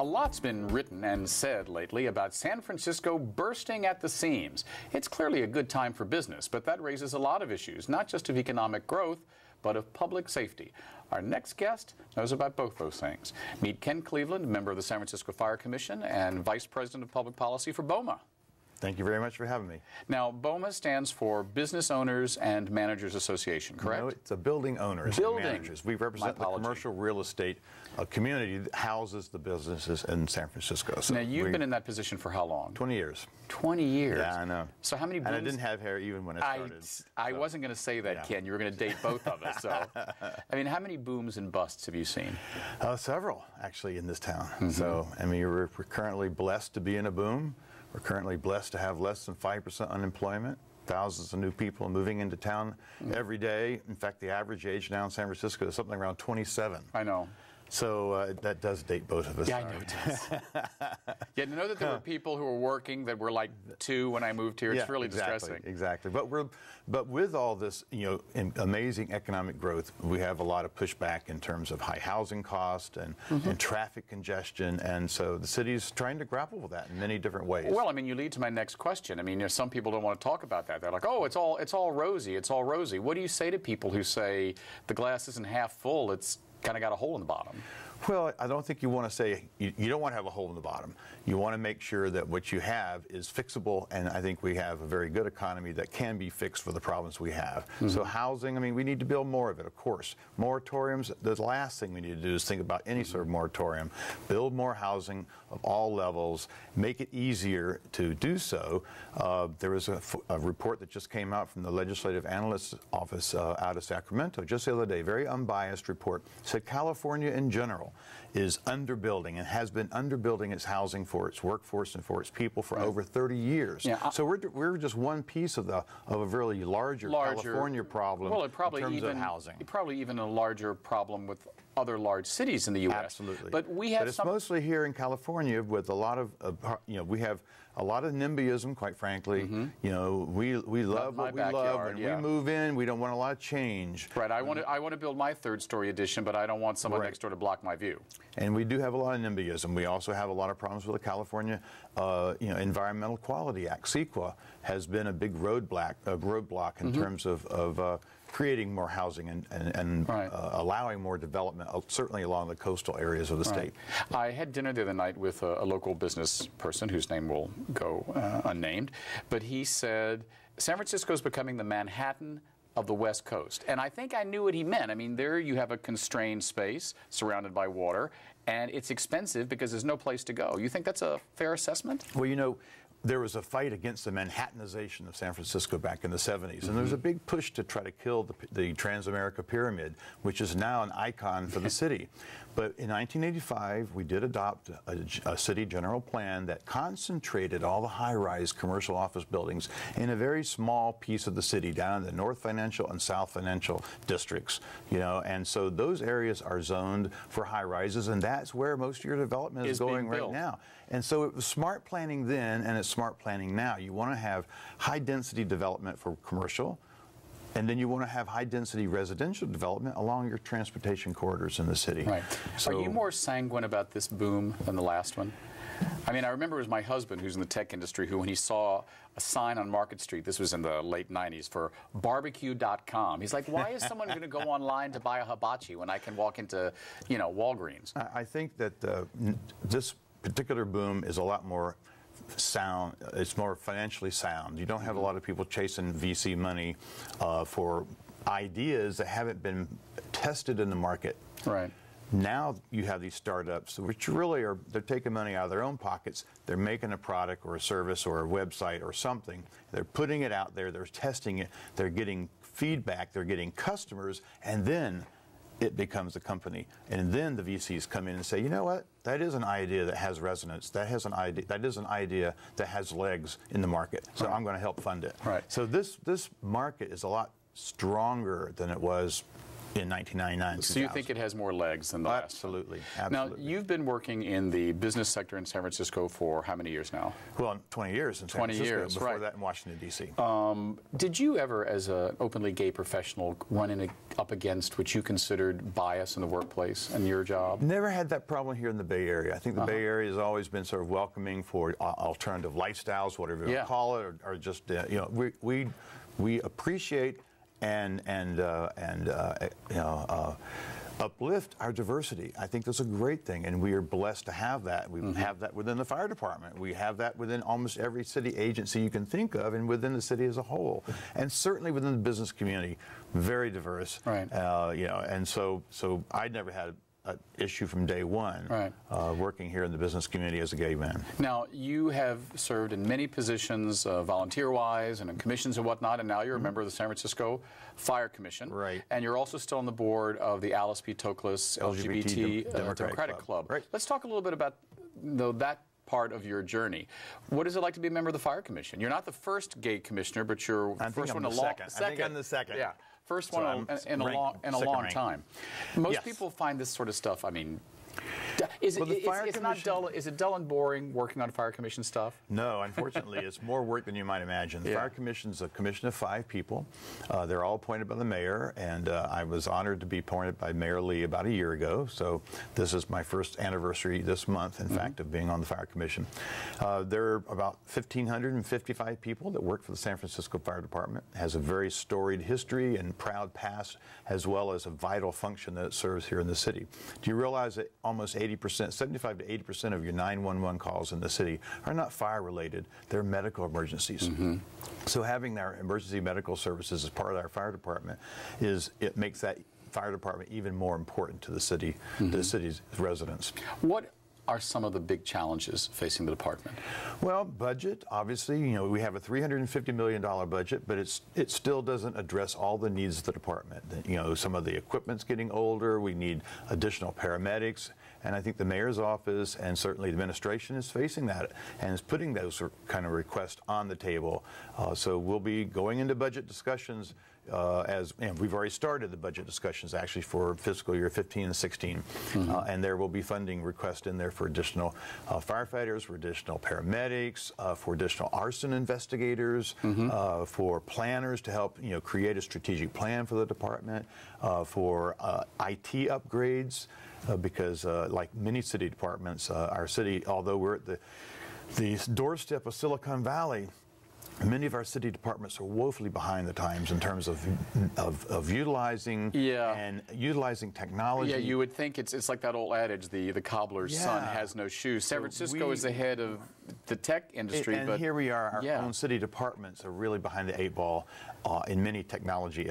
A lot's been written and said lately about San Francisco bursting at the seams. It's clearly a good time for business, but that raises a lot of issues, not just of economic growth, but of public safety. Our next guest knows about both those things. Meet Ken Cleaveland, member of the San Francisco Fire Commission and Vice President of Public Policy for BOMA. Thank you very much for having me. Now, BOMA stands for Business Owners and Managers Association, correct? No, it's a building owners and managers. We represent the commercial real estate community that houses the businesses in San Francisco. So now, you've been in that position for how long? 20 years. 20 years? Yeah, I know. So how many buildings? And I didn't have hair even when it started. I wasn't going to say that, yeah. Ken. You were going to date both of us. So, I mean, how many booms and busts have you seen? Several, actually, in this town. Mm-hmm. So, I mean, we're currently blessed to be in a boom. We're currently blessed to have less than 5% unemployment, thousands of new people moving into town every day. In fact, the average age now in San Francisco is something around 27. I know. So that does date both of us. Yeah, I know it does. Yeah, to know that there were people who were working that were like 2 when I moved here, it's really distressing. Exactly. But with all this, you know, amazing economic growth, we have a lot of pushback in terms of high housing cost and, and traffic congestion, and so the city's trying to grapple with that in many different ways. Well, I mean, you lead to my next question. I mean, you know, some people don't want to talk about that. They're like, oh, it's all rosy, it's all rosy. What do you say to people who say the glass isn't half full? It's kind of got a hole in the bottom. Well, I don't think you want to say, you don't want to have a hole in the bottom. You want to make sure that what you have is fixable, and I think we have a very good economy that can be fixed for the problems we have. So housing, I mean, we need to build more of it, of course. Moratoriums, the last thing we need to do is think about any sort of moratorium. Build more housing of all levels, make it easier to do so. There was a report that just came out from the Legislative Analyst's Office out of Sacramento just the other day, very unbiased report, said California in general is underbuilding and has been underbuilding its housing for its workforce and for its people for over 30 years. Yeah, so we're just one piece of a really larger California problem. Well, in terms of housing, probably even a larger problem with other large cities in the U.S. Absolutely, but we have. But it's mostly here in California with a lot of you know, we have a lot of NIMBYism, quite frankly. You know, we love what we love, and we move in. We don't want a lot of change. Right. I want to build my third-story addition, but I don't want someone next door to block my view. And we do have a lot of NIMBYism. We also have a lot of problems with the California, you know, Environmental Quality Act. CEQA has been a big roadblock in terms of creating more housing and allowing more development, certainly along the coastal areas of the state. I had dinner the other night with a local business person whose name will go unnamed, but he said San Francisco is becoming the Manhattan of the West Coast. And I think I knew what he meant. I mean, there you have a constrained space surrounded by water, and it's expensive because there's no place to go. You think that's a fair assessment? Well, you know, there was a fight against the Manhattanization of San Francisco back in the 70s, and there was a big push to try to kill the Transamerica Pyramid, which is now an icon for the city. But in 1985, we did adopt a city general plan that concentrated all the high-rise commercial office buildings in a very small piece of the city down in the North Financial and South Financial districts, you know, and so those areas are zoned for high-rises, and that's where most of your development is going right now. And so it was smart planning then, and it's smart planning now. You want to have high-density development for commercial, and then you want to have high-density residential development along your transportation corridors in the city. Right. So are you more sanguine about this boom than the last one? I mean, I remember it was my husband who's in the tech industry who, when he saw a sign on Market Street, this was in the late 90s, for barbecue.com. He's like, why is someone going to go online to buy a hibachi when I can walk into, you know, Walgreens? I think that this particular boom is a lot more sound. It's more financially sound. You don't have a lot of people chasing VC money for ideas that haven't been tested in the market. Right. Now you have these startups, which really are, they're taking money out of their own pockets. They're making a product or a service or a website or something. They're putting it out there. They're testing it. They're getting feedback. They're getting customers. And then it becomes a company. And then the VCs come in and say, you know what? That is an idea that has resonance. That is an idea that has legs in the market. So I'm going to help fund it. Right. So this market is a lot stronger than it was in 1999. So you think it has more legs than the last? Absolutely, absolutely. Now, you've been working in the business sector in San Francisco for how many years now? Well, 20 years in San Francisco, years, before that in Washington, D.C. Did you ever, as an openly gay professional, run up against what you considered bias in the workplace and your job? Never had that problem here in the Bay Area. I think the Bay Area has always been sort of welcoming for alternative lifestyles, whatever you call it, or just, you know, we appreciate and uplift our diversity. I think that's a great thing, and we are blessed to have that. We have that within the fire department. We have that within almost every city agency you can think of, and within the city as a whole, and certainly within the business community, very diverse. Right. You know, and so I never had an issue from day one, working here in the business community as a gay man. Now, you have served in many positions, volunteer-wise, and in commissions and whatnot, and now you're a member of the San Francisco Fire Commission. Right. And you're also still on the board of the Alice P. Toklas LGBT Democratic Club. Right. Let's talk a little bit about that part of your journey. What is it like to be a member of the Fire Commission? You're not the first gay commissioner, but you're the first one in a long time. I think I'm the second. Yeah. First one in a long time. Most people find this sort of stuff, I mean, it's not dull. Is it dull and boring working on Fire Commission stuff? No, unfortunately, it's more work than you might imagine. The Fire Commission is a commission of 5 people. They're all appointed by the mayor, and I was honored to be appointed by Mayor Lee about a year ago. So this is my first anniversary this month, in fact, of being on the Fire Commission. There are about 1,555 people that work for the San Francisco Fire Department. It has a very storied history and proud past, as well as a vital function that it serves here in the city. Do you realize that almost 80%, 75 to 80% of your 911 calls in the city are not fire-related, they're medical emergencies. So having our emergency medical services as part of our fire department, it makes that fire department even more important to the city, to the city's residents. What are some of the big challenges facing the department? Well, budget, obviously, you know, we have a $350 million budget, but it still doesn't address all the needs of the department. You know, some of the equipment's getting older, we need additional paramedics, and I think the mayor's office and certainly the administration is facing that and is putting those kind of requests on the table. So we'll be going into budget discussions and we've already started the budget discussions actually for fiscal year 15 and 16. And there will be funding requests in there for additional firefighters, for additional paramedics, for additional arson investigators, for planners to help, you know, create a strategic plan for the department, for IT upgrades, because like many city departments, our city, although we're at the doorstep of Silicon Valley, many of our city departments are woefully behind the times in terms of utilizing and utilizing technology. Yeah, you would think it's like that old adage, the cobbler's son has no shoes. San Francisco is ahead of the tech industry, and here we are. Our own city departments are really behind the 8-ball in many technology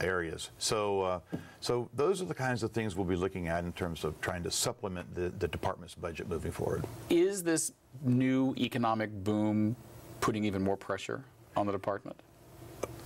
areas. So, so those are the kinds of things we'll be looking at in terms of trying to supplement the department's budget moving forward. Is this new economic boom putting even more pressure on the department?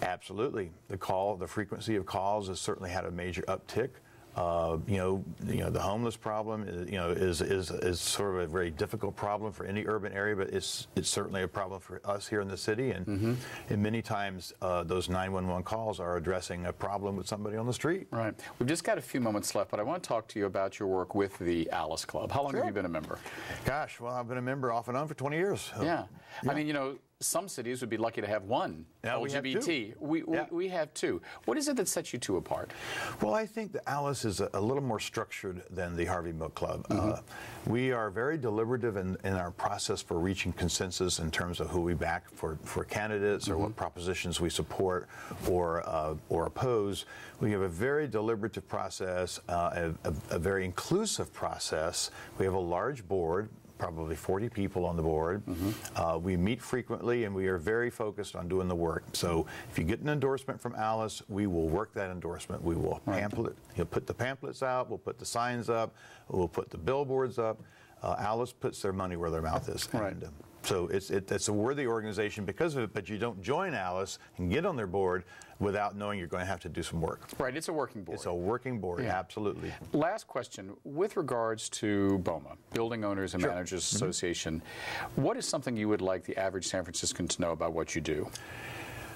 Absolutely. The frequency of calls has certainly had a major uptick. You know, the homeless problem is, you know, is sort of a very difficult problem for any urban area, but it's certainly a problem for us here in the city. And, and many times those 911 calls are addressing a problem with somebody on the street. Right. We've just got a few moments left, but I want to talk to you about your work with the Alice Club. How long have you been a member? Gosh, well, I've been a member off and on for 20 years. Yeah. I mean, you know, some cities would be lucky to have one LGBT. We have 2. What is it that sets you 2 apart? Well, I think that Alice is a little more structured than the Harvey Milk Club. We are very deliberative in our process for reaching consensus in terms of who we back for candidates or what propositions we support or oppose. We have a very deliberative process, a very inclusive process. We have a large board, probably 40 people on the board. We meet frequently, and we are very focused on doing the work. So if you get an endorsement from Alice, we will work that endorsement. We will pamphlet. He'll put the pamphlets out. We'll put the signs up. We'll put the billboards up. Alice puts their money where their mouth is. And, so it's a worthy organization because of it, but you don't join Alice and get on their board without knowing you're going to have to do some work. Right, it's a working board. It's a working board, absolutely. Last question, with regards to BOMA, Building Owners and Managers Association, what is something you would like the average San Franciscan to know about what you do?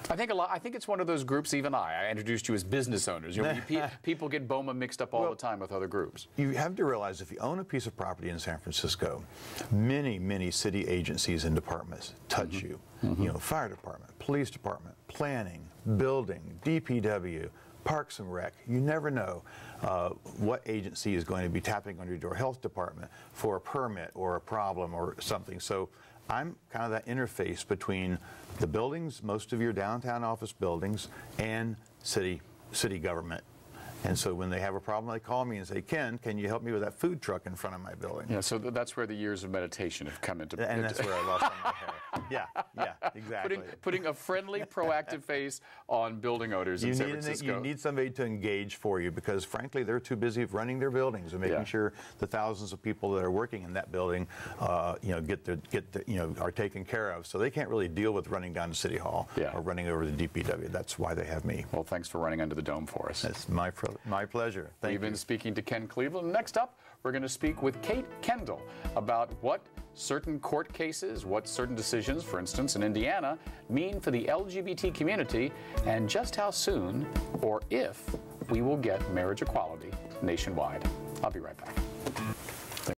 I think a lot. I think it's one of those groups. Even I introduced you as business owners. You know, people get BOMA mixed up all the time with other groups. You have to realize if you own a piece of property in San Francisco, many city agencies and departments touch you. You know, fire department, police department, planning, building, DPW, Parks and Rec. You never know what agency is going to be tapping on your door, health department, for a permit or a problem or something. So I'm kind of that interface between the buildings, most of your downtown office buildings, and city government. And so when they have a problem, they call me and say, Ken, can you help me with that food truck in front of my building? Yeah, so that's where the years of meditation have come into play. And that's where I lost my hair. Yeah, exactly. Putting a friendly, proactive face on building owners in San Francisco. You need somebody to engage for you because, frankly, they're too busy running their buildings and making sure the thousands of people that are working in that building, you know, are taken care of. So they can't really deal with running down to City Hall or running over the DPW. That's why they have me. Well, thanks for running under the dome for us. That's my privilege. My pleasure. Thank you. We've been speaking to Ken Cleaveland. Next up, we're going to speak with Kate Kendall about what certain court cases, what certain decisions, for instance, in Indiana, mean for the LGBT community, and just how soon or if we will get marriage equality nationwide. I'll be right back.